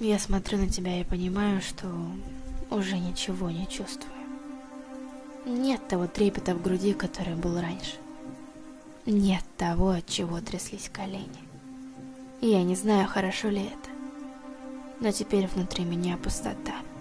Я смотрю на тебя и понимаю, что уже ничего не чувствую. Нет того трепета в груди, который был раньше. Нет того, от чего тряслись колени. Я не знаю, хорошо ли это, но теперь внутри меня пустота.